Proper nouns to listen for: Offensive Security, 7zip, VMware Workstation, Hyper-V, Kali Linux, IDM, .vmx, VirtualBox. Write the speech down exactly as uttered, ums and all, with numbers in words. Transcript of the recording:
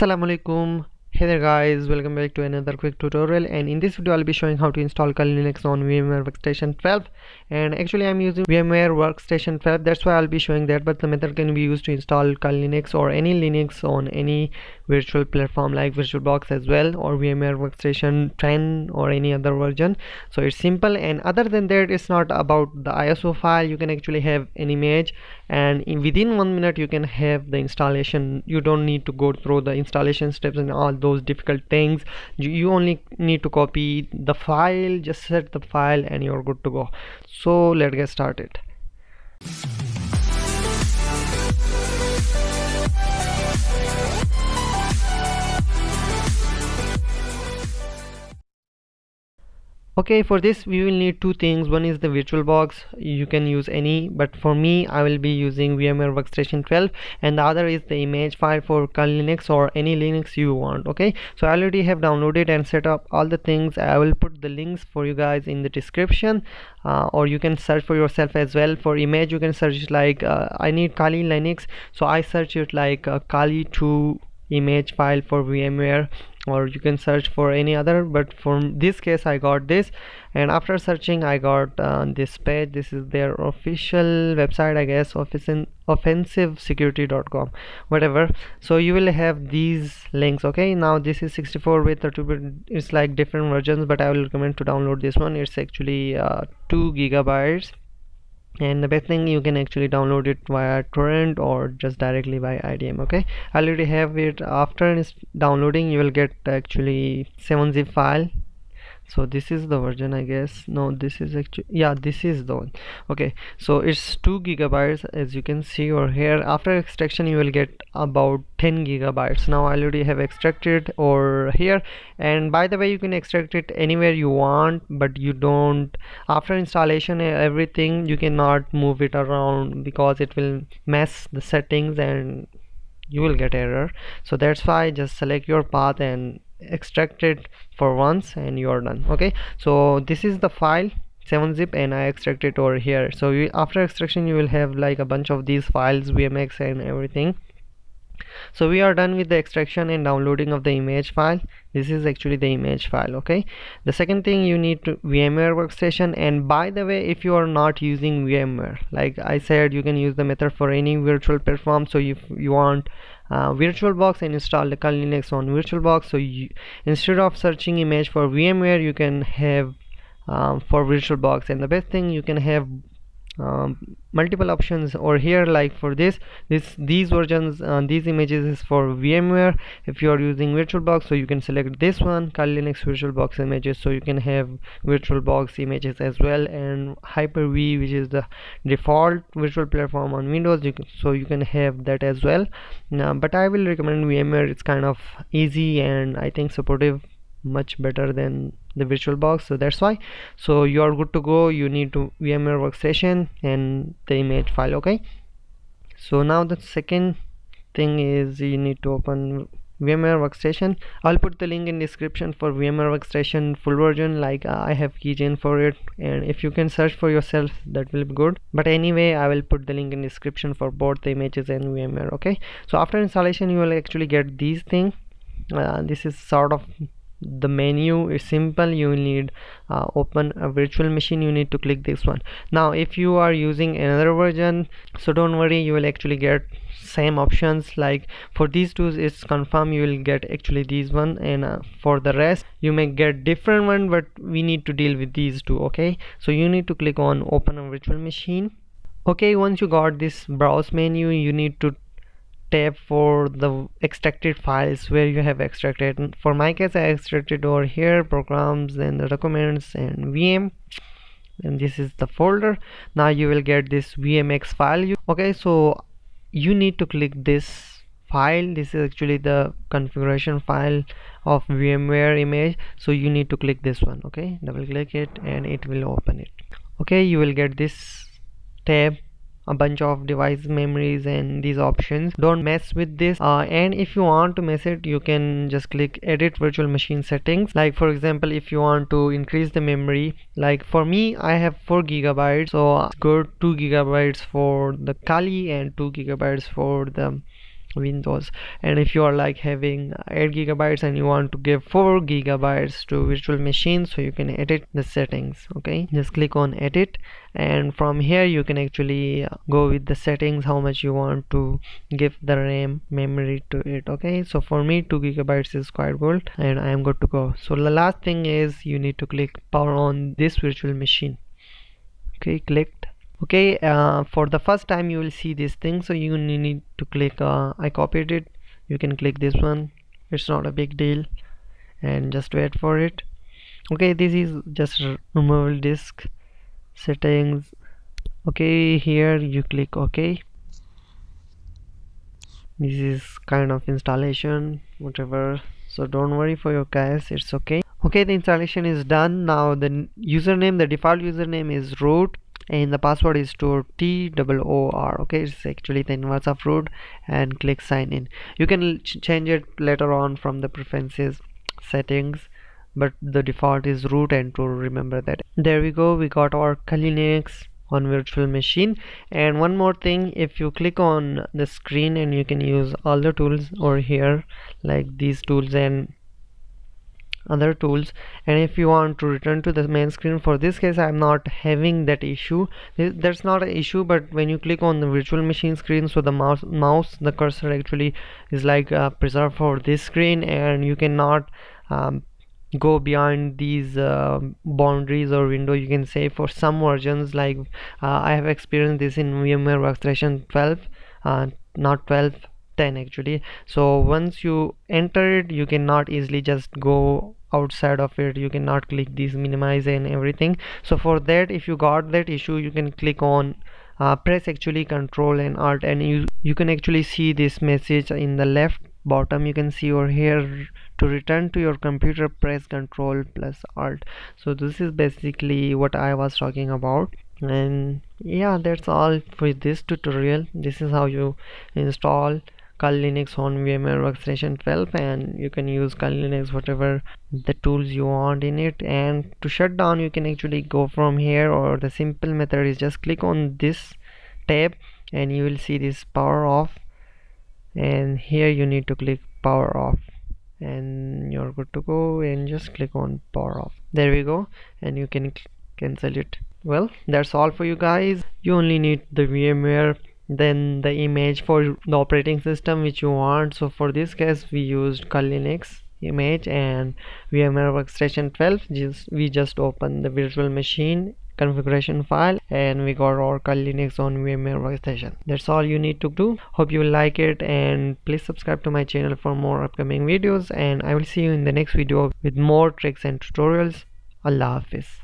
Assalamualaikum. Hey there guys, welcome back to another quick tutorial, and in this video I'll be showing how to install Kali Linux on VMware Workstation twelve. And actually I'm using VMware Workstation twelve, that's why I'll be showing that, but the method can be used to install Kali Linux or any Linux on any virtual platform like VirtualBox as well, or VMware Workstation ten or any other version. So it's simple, and other than that it's not about the I S O file. You can actually have an image, and in, within one minute you can have the installation. You don't need to go through the installation steps and all those difficult things. You, you only need to copy the file, just set the file, and you're good to go. So let's get started. Okay, for this we will need two things. One is the VirtualBox. You can use any, but for me I will be using VMware Workstation twelve, and the other is the image file for Kali Linux or any Linux you want. Okay, so I already have downloaded and set up all the things. I will put the links for you guys in the description, uh, or you can search for yourself as well. For image you can search like uh, I need Kali Linux, so I search it like uh, Kali two image file for VMware, or you can search for any other, but for this case I got this. And after searching I got uh, this page. This is their official website, I guess, offensive security dot com, whatever. So you will have these links. Okay, now this is sixty-four with a two bit, it's like different versions, but I will recommend to download this one. It's actually uh, two gigabytes, and the best thing, you can actually download it via torrent or just directly by I D M. Okay, I already have it. After downloading you will get actually seven zip file. So this is the version, I guess. No, this is actually, yeah, this is the one. Okay, so it's two gigabytes, as you can see over here. After extraction you will get about ten gigabytes. Now I already have extracted over here, and by the way you can extract it anywhere you want, but you don't, after installation everything, you cannot move it around because it will mess the settings and you will get error. So that's why just select your path and extract it for once, and you're done. Okay, so this is the file seven zip, and I extract it over here. So you, after extraction you will have like a bunch of these files, V M X and everything. So we are done with the extraction and downloading of the image file. This is actually the image file. Okay, the second thing, you need to VMware Workstation. And by the way, if you are not using VMware, like I said, you can use the method for any virtual platform. So if you want uh, VirtualBox and install the Kali Linux on VirtualBox, so you, instead of searching image for VMware, you can have um, for VirtualBox. And the best thing, you can have Um, multiple options over here, like for this this these versions, uh, these images is for VMware. If you are using VirtualBox, so you can select this one, Kali Linux VirtualBox images, so you can have VirtualBox images as well. And Hyper-V, which is the default virtual platform on Windows, you can, so you can have that as well. Now, but I will recommend VMware. It's kind of easy, and I think supportive, much better than the VirtualBox, so that's why. So you are good to go. You need to VMware Workstation and the image file. Okay, so now the second thing is you need to open VMware Workstation. I'll put the link in description for VMware Workstation full version, like uh, I have keygen for it, and if you can search for yourself that will be good, but anyway I will put the link in description for both the images and VMware. Okay, so after installation you will actually get these things. Uh, this is sort of the menu. Is simple. You will need uh, open a virtual machine. You need to click this one. Now if you are using another version, so don't worry, you will actually get same options. Like for these two it's confirmed you will get actually these one, and uh, for the rest you may get different one, but we need to deal with these two. Okay, so you need to click on open a virtual machine. Okay, once you got this browse menu, you need to tab for the extracted files where you have extracted. And for my case I extracted over here, programs and the documents and V M, and this is the folder. Now you will get this V M X file. You, okay, so you need to click this file. This is actually the configuration file of VMware image, so you need to click this one. Okay, double click it and it will open it. Okay, you will get this tab, a bunch of device memories and these options. Don't mess with this, uh, and if you want to mess it, you can just click edit virtual machine settings. Like for example, if you want to increase the memory, like for me I have four gigabytes, so go two gigabytes for the Kali and two gigabytes for the Windows. And if you are like having eight gigabytes and you want to give four gigabytes to virtual machine, so you can edit the settings. Okay, just click on edit, and from here you can actually go with the settings, how much you want to give the RAM memory to it. Okay, so for me two gigabytes is quite good and I am good to go. So the last thing is you need to click power on this virtual machine. Okay, clicked. Okay, uh, for the first time you will see this thing, so you need to click uh, I copied it, you can click this one, it's not a big deal, and just wait for it. Okay, this is just removable disk settings. Okay, here you click OK. This is kind of installation, whatever, so don't worry for your guys, it's okay. Okay, the installation is done. Now the username, the default username is root, and the password is stored T O O R. Okay, it's actually the inverse of root, and click sign in. You can ch change it later on from the preferences settings, but the default is root, and to remember that. There we go, we got our Kali Linux on virtual machine. And one more thing, if you click on the screen, and you can use all the tools over here, like these tools and other tools. And if you want to return to the main screen, for this case I'm not having that issue, that's not an issue. But when you click on the virtual machine screen, so the mouse mouse the cursor actually is like uh, preserved for this screen, and you cannot um, go beyond these uh, boundaries or window, you can say. For some versions, like uh, I have experienced this in VMware Workstation twelve, uh, not twelve, ten actually. So once you enter it, you cannot easily just go outside of it, you cannot click these minimize and everything. So for that, if you got that issue, you can click on uh, press actually Control and Alt, and you you can actually see this message in the left bottom, you can see over here, to return to your computer press Control plus Alt. So this is basically what I was talking about. And yeah, that's all for this tutorial. This is how you install Kali Linux on VMware Workstation twelve, and you can use Kali Linux whatever the tools you want in it. And to shut down, you can actually go from here, or the simple method is just click on this tab, and you will see this power off, and here you need to click power off, and you're good to go, and just click on power off. There we go, and you can cancel it. Well, that's all for you guys. You only need the VMware, then the image for the operating system which you want. So for this case we used Kali Linux image and VMware Workstation twelve. Just we just opened the virtual machine configuration file, and we got our Kali Linux on VMware Workstation. That's all you need to do. Hope you like it, and please subscribe to my channel for more upcoming videos, and I will see you in the next video with more tricks and tutorials. Allah Hafiz.